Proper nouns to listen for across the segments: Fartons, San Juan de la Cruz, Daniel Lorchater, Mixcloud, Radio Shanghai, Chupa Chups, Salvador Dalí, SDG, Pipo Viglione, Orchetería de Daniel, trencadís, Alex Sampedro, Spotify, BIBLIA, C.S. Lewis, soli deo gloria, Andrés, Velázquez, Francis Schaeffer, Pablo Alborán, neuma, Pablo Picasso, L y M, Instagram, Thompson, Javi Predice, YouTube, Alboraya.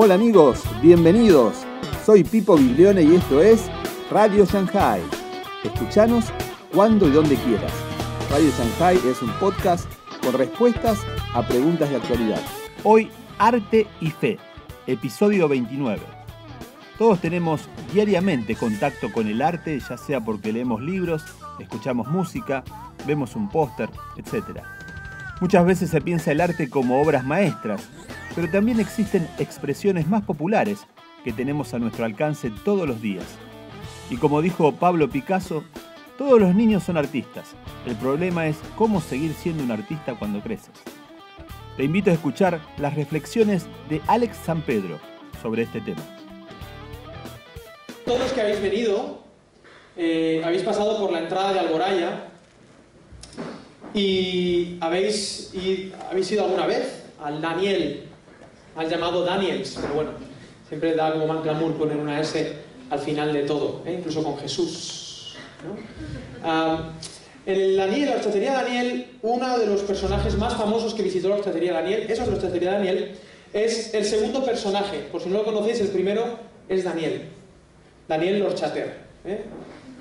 Hola amigos, bienvenidos. Soy Pipo Viglione y esto es Radio Shanghai. Escuchanos cuando y donde quieras. Radio Shanghai es un podcast con respuestas a preguntas de actualidad. Hoy, Arte y Fe, episodio 29. Todos tenemos diariamente contacto con el arte, ya sea porque leemos libros, escuchamos música, vemos un póster, etc. Muchas veces se piensa el arte como obras maestras, pero también existen expresiones más populares que tenemos a nuestro alcance todos los días. Y como dijo Pablo Picasso, todos los niños son artistas. El problema es cómo seguir siendo un artista cuando creces. Te invito a escuchar las reflexiones de Alex Sampedro sobre este tema. Todos los que habéis venido, habéis pasado por la entrada de Alboraya y habéis ido alguna vez al Daniel, al llamado Daniels, pero bueno, siempre da como mal clamor poner una S al final de todo, incluso con Jesús, ¿no? En el Daniel, la Orchetería de Daniel, uno de los personajes más famosos que visitó la Orchetería de Daniel, esa es la Orchetería de Daniel, es el segundo personaje, por si no lo conocéis, el primero es Daniel Lorchater,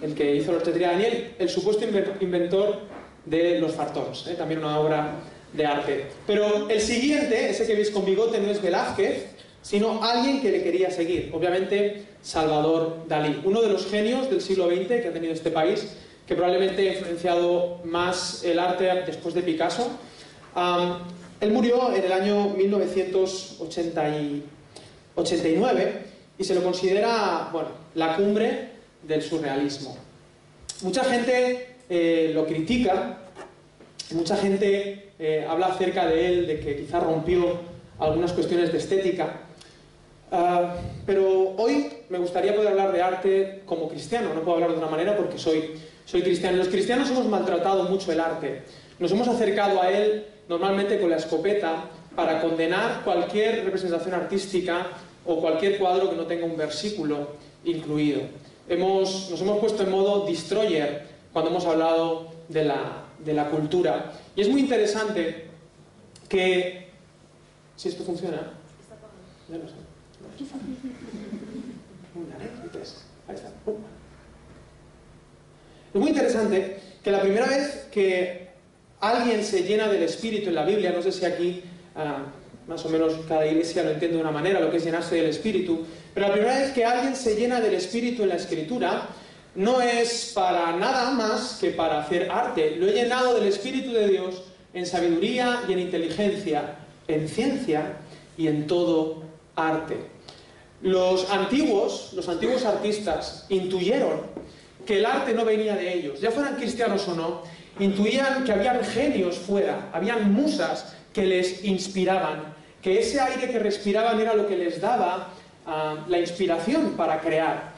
el que hizo la Orchetería de Daniel, el supuesto inventor de los Fartons, también una obra de arte. Pero el siguiente, ese que veis con bigote, no es Velázquez, sino alguien que le quería seguir, obviamente Salvador Dalí, uno de los genios del siglo XX que ha tenido este país, que probablemente ha influenciado más el arte después de Picasso. Él murió en el año 1989 y se lo considera, bueno, la cumbre del surrealismo. Mucha gente lo critica, mucha gente habla acerca de él, de que quizá rompió algunas cuestiones de estética, pero hoy me gustaría poder hablar de arte como cristiano. No puedo hablar de una manera porque soy cristiano. Los cristianos hemos maltratado mucho el arte, nos hemos acercado a él normalmente con la escopeta para condenar cualquier representación artística o cualquier cuadro que no tenga un versículo incluido. Nos hemos puesto en modo destroyer cuando hemos hablado de la cultura. Y es muy interesante que... ¿Si esto funciona? Ya lo sé. Ahí está. Es muy interesante que la primera vez que alguien se llena del Espíritu en la Biblia, no sé si aquí más o menos cada iglesia lo entiende de una manera, lo que es llenarse del Espíritu, pero la primera vez que alguien se llena del Espíritu en la Escritura, no es para nada más que para hacer arte. Lo he llenado del Espíritu de Dios en sabiduría y en inteligencia, en ciencia y en todo arte. Los antiguos artistas intuyeron que el arte no venía de ellos, ya fueran cristianos o no, intuían que habían genios fuera, habían musas que les inspiraban, que ese aire que respiraban era lo que les daba la inspiración para crear.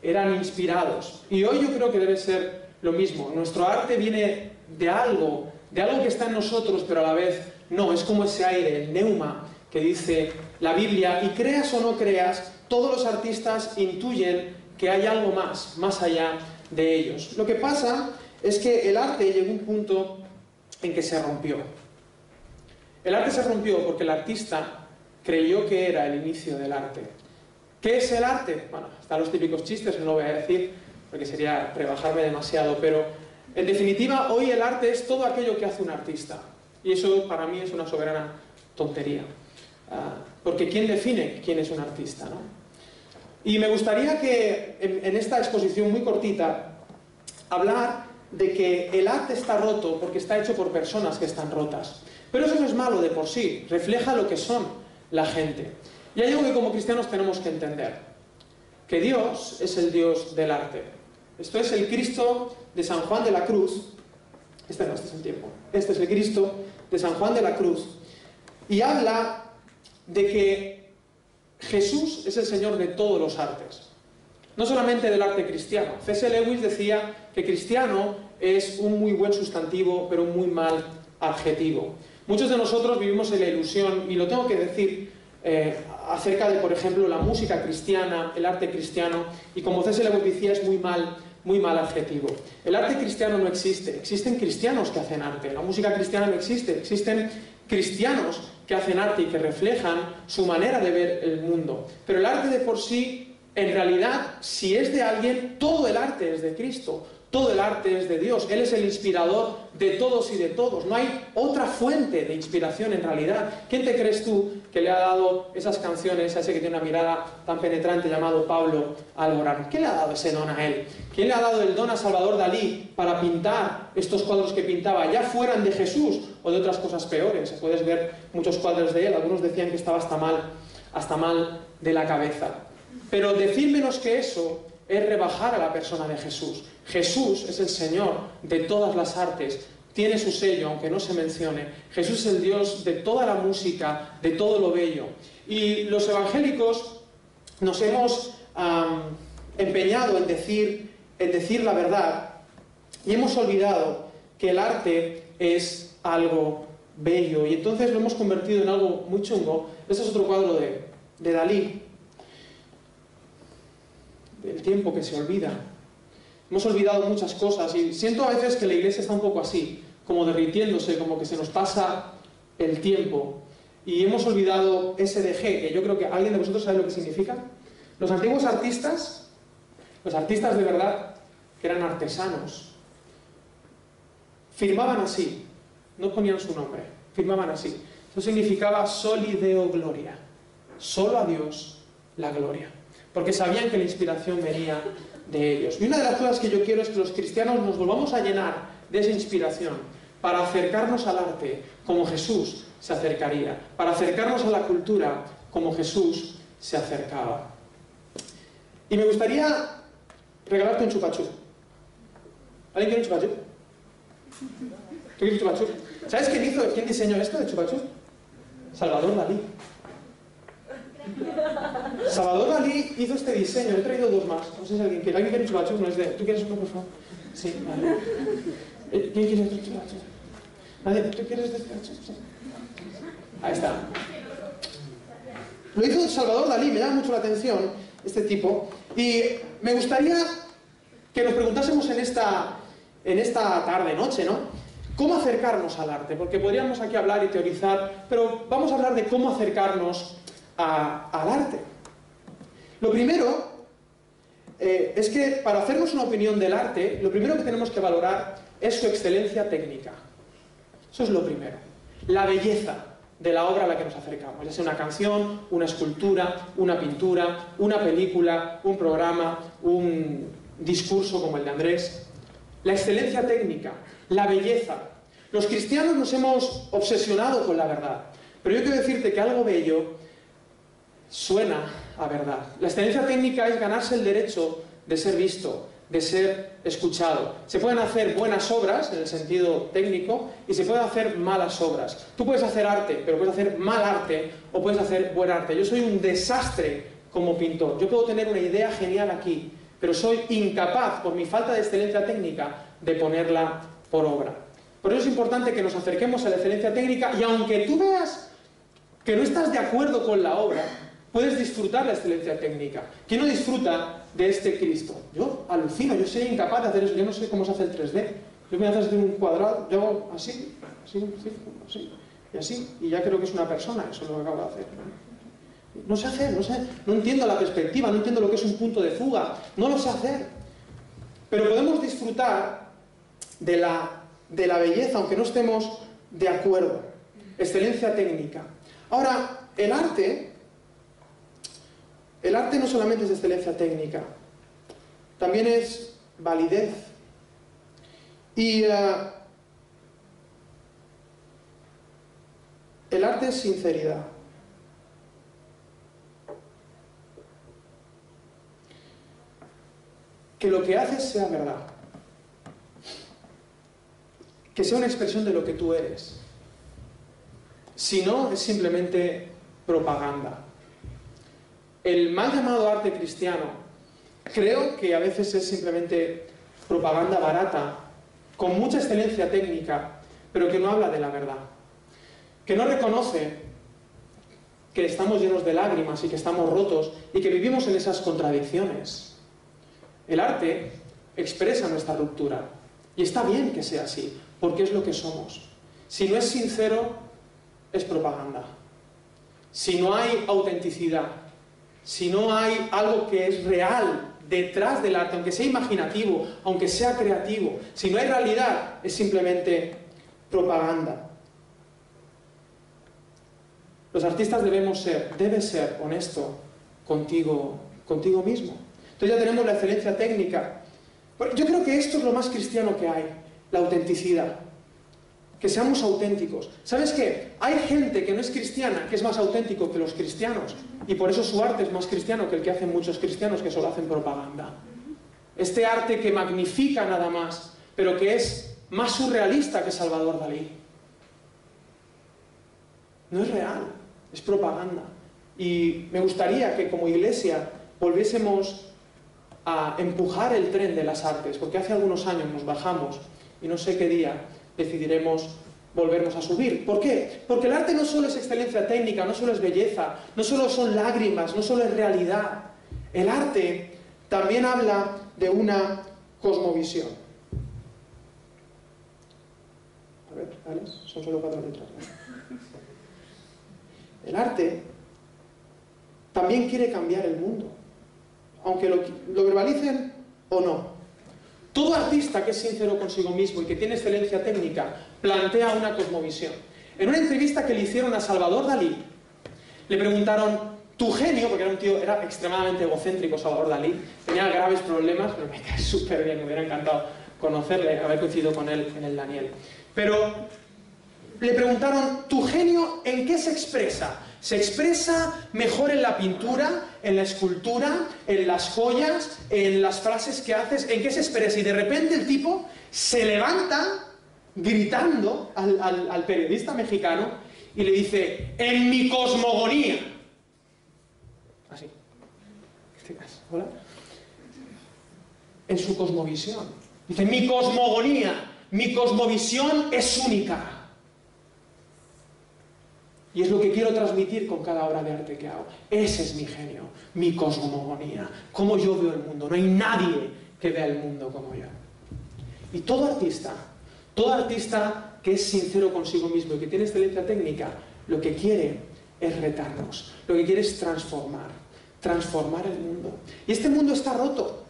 Eran inspirados. Y hoy yo creo que debe ser lo mismo. Nuestro arte viene de algo que está en nosotros, pero a la vez no. Es como ese aire, el neuma, que dice la Biblia. Y creas o no creas, todos los artistas intuyen que hay algo más allá de ellos. Lo que pasa es que el arte llegó a un punto en que se rompió. El arte se rompió porque el artista creyó que era el inicio del arte. ¿Qué es el arte? Bueno, están los típicos chistes, no lo voy a decir porque sería rebajarme demasiado, pero en definitiva hoy el arte es todo aquello que hace un artista. Y eso para mí es una soberana tontería. Porque ¿quién define quién es un artista, no? Y me gustaría que en esta exposición muy cortita hablar de que el arte está roto porque está hecho por personas que están rotas. Pero eso no es malo de por sí, refleja lo que son la gente. Y hay algo que como cristianos tenemos que entender, que Dios es el Dios del arte. Esto es el Cristo de San Juan de la Cruz. Este es el tiempo. Este es el Cristo de San Juan de la Cruz. Y habla de que Jesús es el Señor de todos los artes, no solamente del arte cristiano. C.S. Lewis decía que cristiano es un muy buen sustantivo, pero un muy mal adjetivo. Muchos de nosotros vivimos en la ilusión, y lo tengo que decir, acerca de, por ejemplo, la música cristiana, el arte cristiano, y como C.S. Lewis decía, es muy mal adjetivo. El arte cristiano no existe, existen cristianos que hacen arte. La música cristiana no existe, existen cristianos que hacen arte y que reflejan su manera de ver el mundo. Pero el arte de por sí, en realidad, si es de alguien, todo el arte es de Cristo. Todo el arte es de Dios. Él es el inspirador de todos y de todos. No hay otra fuente de inspiración en realidad. ¿Quién te crees tú que le ha dado esas canciones a ese que tiene una mirada tan penetrante llamado Pablo Alborán? ¿Quién le ha dado ese don a él? ¿Quién le ha dado el don a Salvador Dalí para pintar estos cuadros que pintaba, ya fueran de Jesús o de otras cosas peores? Puedes ver muchos cuadros de él. Algunos decían que estaba hasta mal de la cabeza. Pero decir menos que eso es rebajar a la persona de Jesús. Jesús es el Señor de todas las artes, tiene su sello, aunque no se mencione. Jesús es el Dios de toda la música, de todo lo bello. Y los evangélicos nos hemos empeñado en decir la verdad, y hemos olvidado que el arte es algo bello, y entonces lo hemos convertido en algo muy chungo. Este es otro cuadro de Dalí. El tiempo que se olvida. Hemos olvidado muchas cosas, y siento a veces que la iglesia está un poco así, como derritiéndose, como que se nos pasa el tiempo, y hemos olvidado SDG, que yo creo que alguien de vosotros sabe lo que significa. Los antiguos artistas, los artistas de verdad, que eran artesanos, firmaban así, no ponían su nombre, firmaban así. Eso significaba soli deo gloria, solo a Dios la gloria, porque sabían que la inspiración venía de ellos. Y una de las cosas que yo quiero es que los cristianos nos volvamos a llenar de esa inspiración para acercarnos al arte como Jesús se acercaría, para acercarnos a la cultura como Jesús se acercaba. Y me gustaría regalarte un chupa chup. ¿Alguien quiere un chupa chup? ¿Tú quieres un chupa chup? ¿Sabes quién hizo, quién diseñó esto de chupa chup? Salvador Dalí. Salvador Dalí hizo este diseño. He traído dos más, no sé si alguien quiere. ¿Alguien quiere chupa chups? No es de... ¿Tú quieres uno, por favor? Sí, vale. ¿Quién quiere otro chupa chups? Nadie. ¿Tú quieres este chupa chups? Ahí está. Lo hizo Salvador Dalí. Me llama mucho la atención este tipo, y me gustaría que nos preguntásemos en esta tarde, noche, ¿no?, cómo acercarnos al arte, porque podríamos aquí hablar y teorizar, pero vamos a hablar de cómo acercarnos al arte. Lo primero es que para hacernos una opinión del arte, lo primero que tenemos que valorar es su excelencia técnica. Eso es lo primero. La belleza de la obra a la que nos acercamos, ya sea una canción, una escultura, una pintura, una película, un programa, un discurso como el de Andrés. La excelencia técnica, la belleza. Los cristianos nos hemos obsesionado con la verdad, pero yo quiero decirte que algo bello suena a verdad. La excelencia técnica es ganarse el derecho de ser visto, de ser escuchado. Se pueden hacer buenas obras en el sentido técnico y se pueden hacer malas obras. Tú puedes hacer arte, pero puedes hacer mal arte o puedes hacer buen arte. Yo soy un desastre como pintor. Yo puedo tener una idea genial aquí, pero soy incapaz, por mi falta de excelencia técnica, de ponerla por obra. Por eso es importante que nos acerquemos a la excelencia técnica, y aunque tú veas que no estás de acuerdo con la obra, puedes disfrutar la excelencia técnica. ¿Quién no disfruta de este Cristo? Yo alucino, yo soy incapaz de hacer eso. Yo no sé cómo se hace el 3D. Yo me haces de un cuadrado, yo hago así, así, así, así, y ya creo que es una persona. Eso es lo que acabo de hacer. No sé hacer, no sé, no entiendo la perspectiva, no entiendo lo que es un punto de fuga, no lo sé hacer. Pero podemos disfrutar de la belleza, aunque no estemos de acuerdo. Excelencia técnica. Ahora, el arte no solamente es excelencia técnica, también es validez. Y el arte es sinceridad. Que lo que haces sea verdad. Que sea una expresión de lo que tú eres. Si no, es simplemente propaganda. El mal llamado arte cristiano, creo que a veces es simplemente propaganda barata, con mucha excelencia técnica, pero que no habla de la verdad, que no reconoce que estamos llenos de lágrimas y que estamos rotos y que vivimos en esas contradicciones. El arte expresa nuestra ruptura, y está bien que sea así, porque es lo que somos. Si no es sincero, es propaganda. si no hay autenticidad, si no hay algo que es real detrás del arte, aunque sea imaginativo, aunque sea creativo, si no hay realidad, es simplemente propaganda. Los artistas debes ser honesto contigo mismo. Entonces ya tenemos la excelencia técnica. Yo creo que esto es lo más cristiano que hay, la autenticidad. Que seamos auténticos. ¿Sabes qué? Hay gente que no es cristiana, que es más auténtico que los cristianos, y por eso su arte es más cristiano que el que hacen muchos cristianos, que solo hacen propaganda. Este arte que magnifica nada más, pero que es más surrealista que Salvador Dalí. No es real, es propaganda. Y me gustaría que como iglesia volviésemos a empujar el tren de las artes, porque hace algunos años nos bajamos y no sé qué día decidiremos volvernos a subir. ¿Por qué? Porque el arte no solo es excelencia técnica, no solo es belleza, no solo son lágrimas, no solo es realidad. El arte también habla de una cosmovisión. A ver, Alex, son solo 4 letras. El arte también quiere cambiar el mundo, aunque lo verbalicen o no. Todo artista que es sincero consigo mismo y que tiene excelencia técnica plantea una cosmovisión. En una entrevista que le hicieron a Salvador Dalí, le preguntaron, tu genio, porque era un tío, era extremadamente egocéntrico Salvador Dalí, tenía graves problemas, pero me cae súper bien, me hubiera encantado conocerle, haber coincidido con él en el Daniel. Pero le preguntaron, ¿tu genio en qué se expresa? Se expresa mejor en la pintura, en la escultura, en las joyas, en las frases que haces, ¿en qué se expresa? Y de repente el tipo se levanta gritando al periodista mexicano y le dice, en mi cosmogonía. Así. ¿Hola? En su cosmovisión. Dice, mi cosmogonía, mi cosmovisión es única. Y es lo que quiero transmitir con cada obra de arte que hago. Ese es mi genio, mi cosmogonía, cómo yo veo el mundo. No hay nadie que vea el mundo como yo. Y todo artista que es sincero consigo mismo y que tiene excelencia técnica, lo que quiere es retarnos, lo que quiere es transformar el mundo. Y este mundo está roto,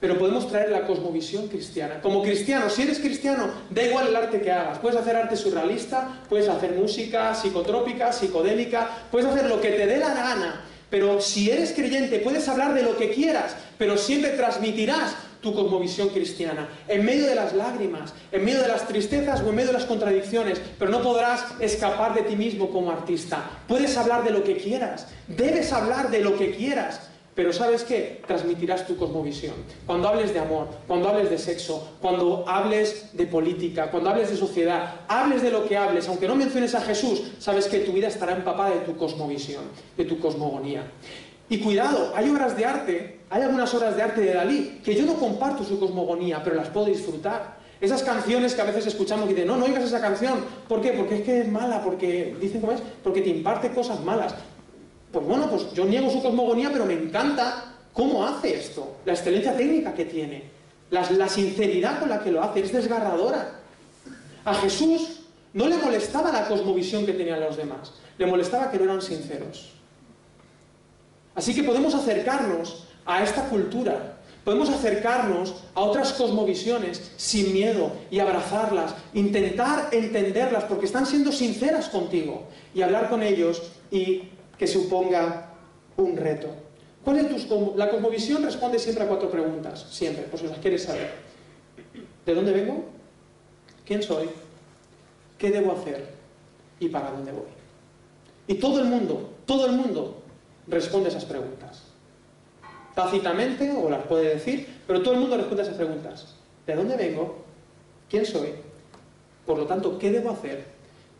pero podemos traer la cosmovisión cristiana. Como cristiano, si eres cristiano, da igual el arte que hagas. Puedes hacer arte surrealista, puedes hacer música psicotrópica, psicodélica, puedes hacer lo que te dé la gana, pero si eres creyente puedes hablar de lo que quieras, pero siempre transmitirás tu cosmovisión cristiana, en medio de las lágrimas, en medio de las tristezas o en medio de las contradicciones, pero no podrás escapar de ti mismo como artista. Puedes hablar de lo que quieras, debes hablar de lo que quieras, pero ¿sabes qué? Transmitirás tu cosmovisión. Cuando hables de amor, cuando hables de sexo, cuando hables de política, cuando hables de sociedad, hables de lo que hables, aunque no menciones a Jesús, sabes que tu vida estará empapada de tu cosmovisión, de tu cosmogonía. Y cuidado, hay obras de arte, hay algunas obras de arte de Dalí, que yo no comparto su cosmogonía, pero las puedo disfrutar. Esas canciones que a veces escuchamos y dicen, no, no oigas esa canción. ¿Por qué? Porque es que es mala, porque dicen cómo es, porque te imparte cosas malas. Pues bueno, pues yo niego su cosmogonía, pero me encanta cómo hace esto, la excelencia técnica que tiene, la sinceridad con la que lo hace, es desgarradora. A Jesús no le molestaba la cosmovisión que tenían los demás, le molestaba que no eran sinceros. Así que podemos acercarnos a esta cultura, podemos acercarnos a otras cosmovisiones sin miedo y abrazarlas, intentar entenderlas porque están siendo sinceras contigo y hablar con ellos y que suponga un reto. ¿Cuál es la cosmovisión? Responde siempre a 4 preguntas, siempre, por si las quieres saber. ¿De dónde vengo? ¿Quién soy? ¿Qué debo hacer? ¿Y para dónde voy? Y todo el mundo responde esas preguntas. Tácitamente, o las puede decir, pero todo el mundo responde esas preguntas. ¿De dónde vengo? ¿Quién soy? Por lo tanto, ¿qué debo hacer?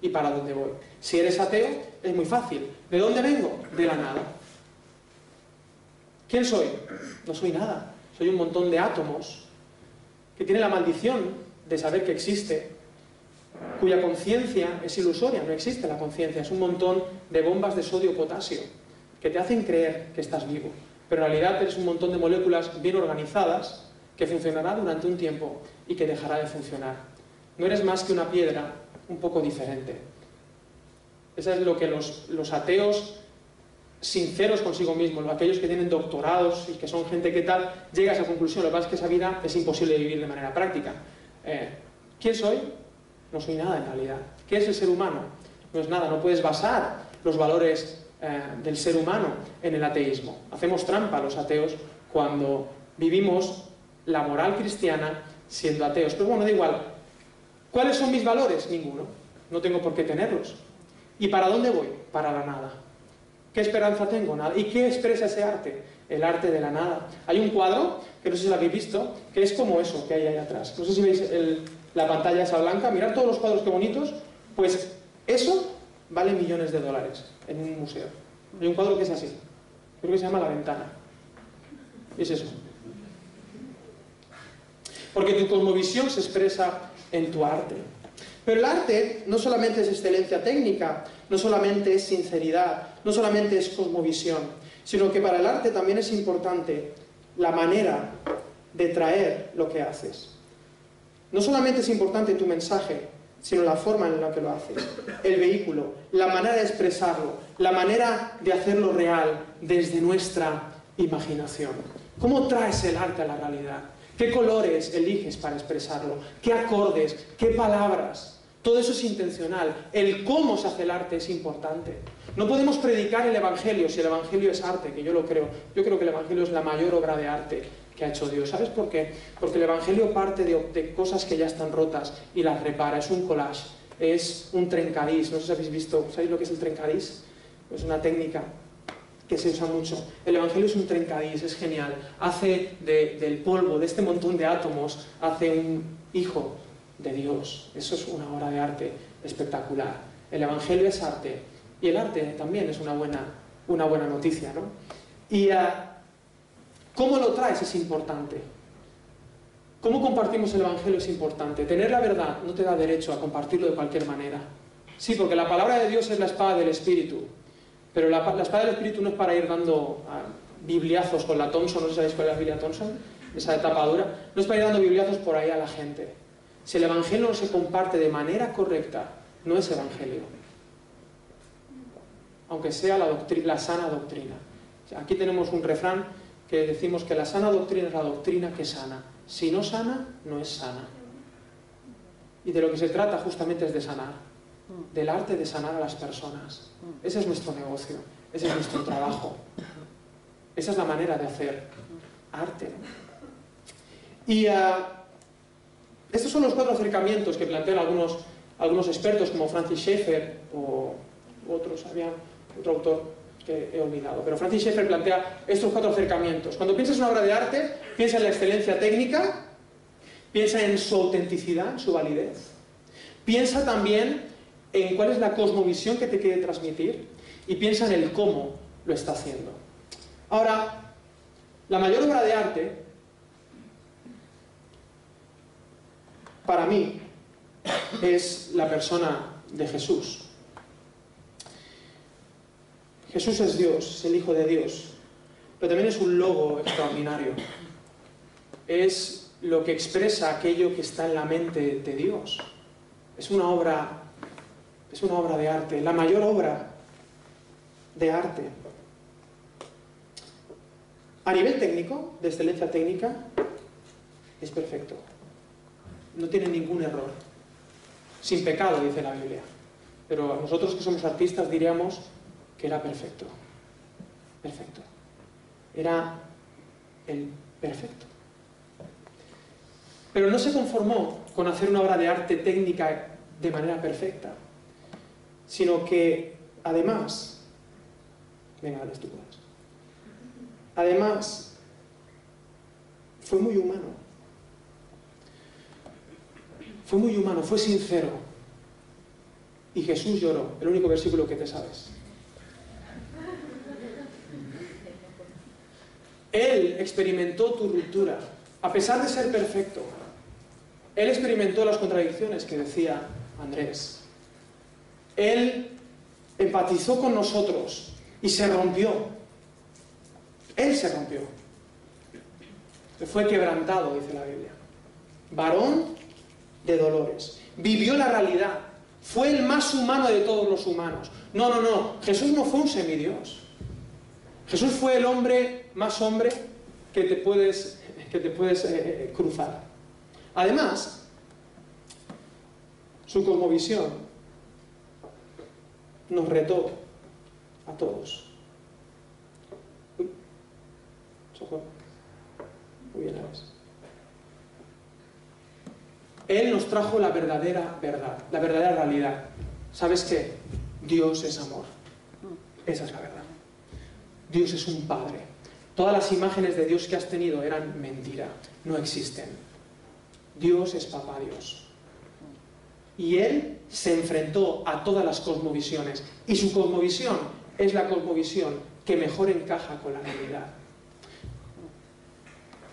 ¿Y para dónde voy? Si eres ateo, es muy fácil. ¿De dónde vengo? De la nada. ¿Quién soy? No soy nada. Soy un montón de átomos que tiene la maldición de saber que existe, cuya conciencia es ilusoria, no existe la conciencia. Es un montón de bombas de sodio-potasio que te hacen creer que estás vivo. Pero en realidad eres un montón de moléculas bien organizadas que funcionará durante un tiempo y que dejará de funcionar. No eres más que una piedra un poco diferente. Eso es lo que los ateos sinceros consigo mismos, aquellos que tienen doctorados y que son gente que tal, llega a esa conclusión. Lo que pasa es que esa vida es imposible vivir de manera práctica. ¿Quién soy? No soy nada en realidad. ¿Qué es el ser humano? No es nada. No puedes basar los valores del ser humano en el ateísmo. Hacemos trampa los ateos cuando vivimos la moral cristiana siendo ateos. Pero bueno, da igual. ¿Cuáles son mis valores? Ninguno. No tengo por qué tenerlos. ¿Y para dónde voy? Para la nada. ¿Qué esperanza tengo? Nada. ¿Y qué expresa ese arte? El arte de la nada. Hay un cuadro, que no sé si lo habéis visto, que es como eso que hay ahí atrás. No sé si veis la pantalla esa blanca. Mirad todos los cuadros, qué bonitos. Pues eso vale millones de dólares en un museo. Hay un cuadro que es así. Creo que se llama La Ventana. Y es eso. Porque tu cosmovisión se expresa en tu arte. Pero el arte no solamente es excelencia técnica, no solamente es sinceridad, no solamente es cosmovisión, sino que para el arte también es importante la manera de traer lo que haces. No solamente es importante tu mensaje, sino la forma en la que lo haces, el vehículo, la manera de expresarlo, la manera de hacerlo real desde nuestra imaginación. ¿Cómo traes el arte a la realidad? ¿Qué colores eliges para expresarlo? ¿Qué acordes? ¿Qué palabras? Todo eso es intencional. El cómo se hace el arte es importante. No podemos predicar el Evangelio si el Evangelio es arte, que yo lo creo. Yo creo que el Evangelio es la mayor obra de arte que ha hecho Dios. ¿Sabes por qué? Porque el Evangelio parte de cosas que ya están rotas y las repara. Es un collage, es un trencadís. No sé si habéis visto, ¿sabéis lo que es el trencadís? Es una técnica que se usa mucho. El Evangelio es un trencadís, es genial. Hace del polvo, de este montón de átomos, hace un hijo de Dios. Eso es una obra de arte espectacular. El Evangelio es arte. Y el arte también es una buena noticia, ¿no? Y cómo lo traes es importante. Cómo compartimos el Evangelio es importante. Tener la verdad no te da derecho a compartirlo de cualquier manera. Sí, porque la palabra de Dios es la espada del Espíritu. Pero la espada del Espíritu no es para ir dando bibliazos con la Thompson, no sé si sabéis cuál es la Biblia Thompson, esa etapa dura, no es para ir dando bibliazos por ahí a la gente. Si el Evangelio no se comparte de manera correcta, no es Evangelio. Aunque sea la sana doctrina. Aquí tenemos un refrán que decimos que la sana doctrina es la doctrina que sana. Si no sana, no es sana. Y de lo que se trata justamente es de sanar. Del arte de sanar a las personas. Ese es nuestro negocio, ese es nuestro trabajo. Esa es la manera de hacer arte. Y estos son los cuatro acercamientos que plantean algunos expertos como Francis Schaeffer o otros, había otro autor que he olvidado, pero Francis Schaeffer plantea estos cuatro acercamientos. Cuando piensas en una obra de arte, piensa en la excelencia técnica, piensa en su autenticidad, en su validez, piensa también en cuál es la cosmovisión que te quiere transmitir y piensa en el cómo lo está haciendo. Ahora, la mayor obra de arte, para mí, es la persona de Jesús. Jesús es Dios, es el Hijo de Dios, pero también es un logo extraordinario. Es lo que expresa aquello que está en la mente de Dios. Es una obra de arte, la mayor obra de arte. A nivel técnico, de excelencia técnica, es perfecto. No tiene ningún error. Sin pecado, dice la Biblia. Pero nosotros que somos artistas diríamos que era perfecto. Perfecto. Era el perfecto. Pero no se conformó con hacer una obra de arte técnica de manera perfecta, sino que además, venga, Alex, tú puedes. Además, fue muy humano. Fue muy humano, fue sincero. Y Jesús lloró, el único versículo que te sabes. Él experimentó tu ruptura, a pesar de ser perfecto. Él experimentó las contradicciones que decía Andrés. Él empatizó con nosotros y se rompió. Él se rompió. Fue quebrantado, dice la Biblia. Varón de dolores. Vivió la realidad Fue el más humano de todos los humanos. No, no, no. Jesús no fue un semidios. Jesús fue el hombre más hombre que te puedes, cruzar. Además, su cosmovisión nos retó a todos. Uy, socorro. Muy bien, Alex. Él nos trajo la verdadera verdad, la verdadera realidad. ¿Sabes qué? Dios es amor. Esa es la verdad. Dios es un padre. Todas las imágenes de Dios que has tenido eran mentira. No existen. Dios es papá Dios. Y Él se enfrentó a todas las cosmovisiones. Y su cosmovisión es la cosmovisión que mejor encaja con la realidad.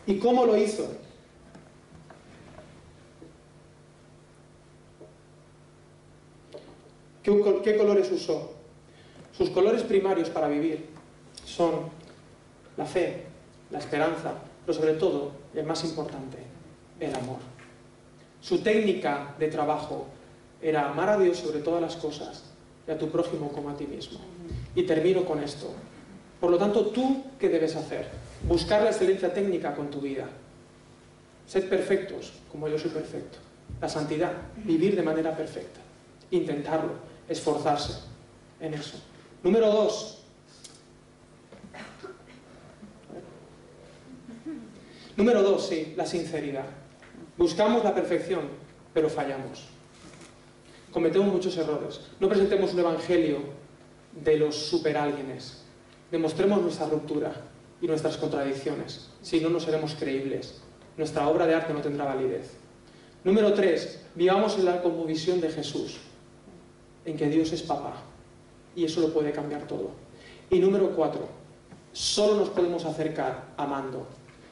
¿Y cómo lo hizo? ¿Qué colores usó? Sus colores primarios para vivir son la fe, la esperanza, pero sobre todo, y el más importante, el amor. Su técnica de trabajo era amar a Dios sobre todas las cosas y a tu prójimo como a ti mismo. Y termino con esto. Por lo tanto, ¿tú qué debes hacer? Buscar la excelencia técnica con tu vida. Sed perfectos, como yo soy perfecto. La santidad, vivir de manera perfecta. Intentarlo, esforzarse en eso. Número 2. Número 2, sí, la sinceridad. Buscamos la perfección, pero fallamos. Cometemos muchos errores. No presentemos un evangelio de los superálguienes. Demostremos nuestra ruptura y nuestras contradicciones. Si no, no seremos creíbles. Nuestra obra de arte no tendrá validez. Número 3, vivamos en la cosmovisión de Jesús, en que Dios es papá, y eso lo puede cambiar todo. Y número 4, solo nos podemos acercar amando.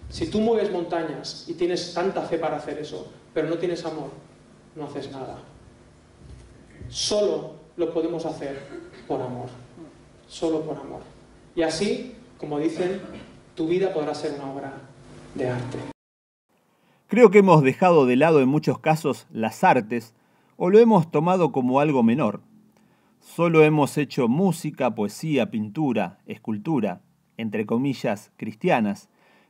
Si tú mueves montañas y tienes tanta fe para hacer eso, pero no tienes amor, no haces nada. Solo lo podemos hacer por amor. Solo por amor. Y así, como dicen, tu vida podrá ser una obra de arte. Creo que hemos dejado de lado en muchos casos las artes, o lo hemos tomado como algo menor. Solo hemos hecho música, poesía, pintura, escultura, entre comillas, cristianas.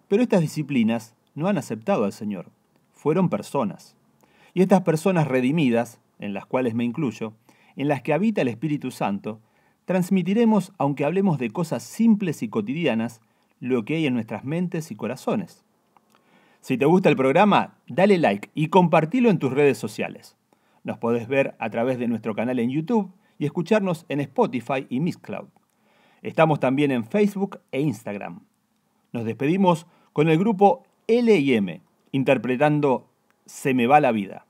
Pero estas disciplinas no han aceptado al Señor. Fueron personas. Y estas personas redimidas, en las cuales me incluyo, en las que habita el Espíritu Santo, transmitiremos, aunque hablemos de cosas simples y cotidianas, lo que hay en nuestras mentes y corazones. Si te gusta el programa, dale like y compartilo en tus redes sociales. Nos podés ver a través de nuestro canal en YouTube y escucharnos en Spotify y Mixcloud. Estamos también en Facebook e Instagram. Nos despedimos con el grupo L y M, interpretando Se me va la vida.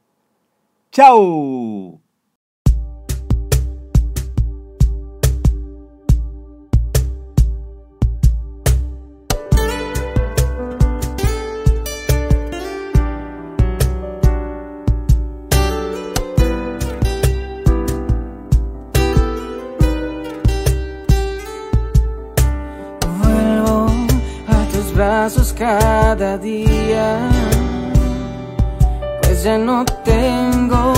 ¡Chau! Cada día, pues ya no tengo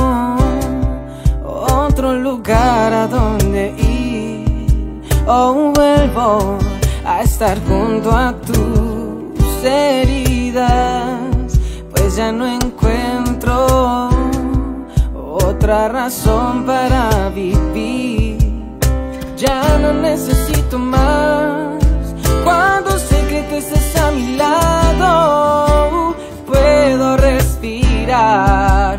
otro lugar a donde ir. Oh, vuelvo a estar junto a tus heridas, pues ya no encuentro otra razón para vivir. Ya no necesito más cuando sé que tú estás a mi lado, puedo respirar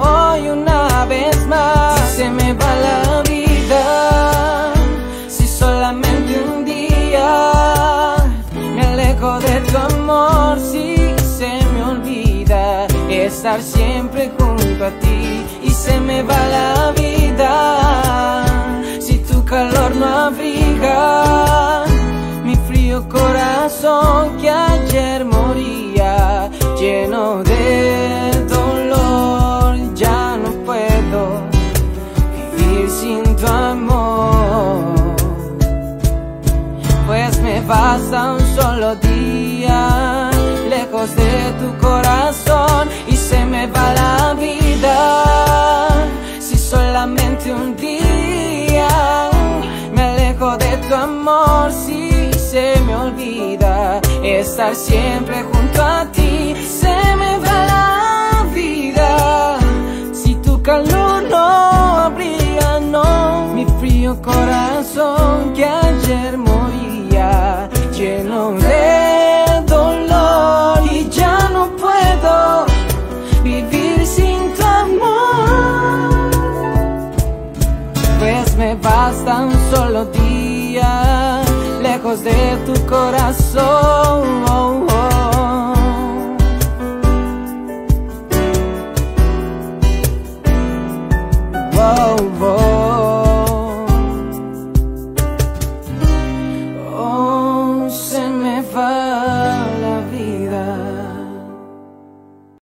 hoy una vez más. Si se me va la vida, si solamente un día me alejo de tu amor, si se me olvida estar siempre junto a ti. Y se me va la vida, si tu calor no abriga corazón que ayer moría lleno de dolor. Ya no puedo vivir sin tu amor, pues me basta un solo día lejos de tu corazón. Y se me va la vida si solo un día me alejo de tu amor, si se me olvida estar siempre junto a ti. Se me va la vida si tu calor no abría, no, mi frío corazón que ayer moría lleno de dolor. Y ya no puedo vivir sin tu amor, pues me basta un solo día lejos de tu corazón.